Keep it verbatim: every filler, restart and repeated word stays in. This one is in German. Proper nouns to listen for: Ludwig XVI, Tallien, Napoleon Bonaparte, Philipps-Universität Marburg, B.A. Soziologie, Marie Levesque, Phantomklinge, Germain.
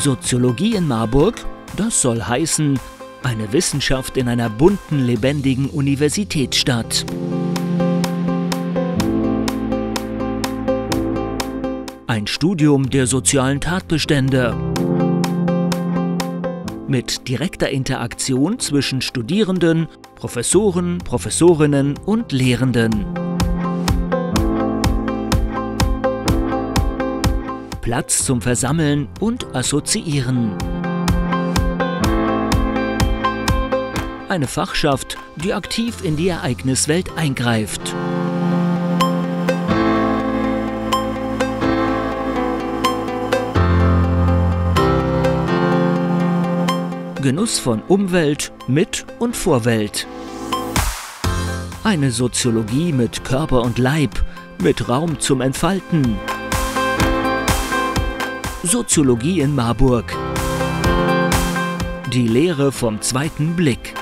Soziologie in Marburg, das soll heißen, eine Wissenschaft in einer bunten, lebendigen Universitätsstadt. Ein Studium der sozialen Tatbestände. Mit direkter Interaktion zwischen Studierenden, Professoren, Professorinnen und Lehrenden. Platz zum Versammeln und Assoziieren. Eine Fachschaft, die aktiv in die Ereigniswelt eingreift. Genuss von Umwelt, Mit- und Vorwelt. Eine Soziologie mit Körper und Leib, mit Raum zum Entfalten. Soziologie in Marburg. Die Lehre vom zweiten Blick.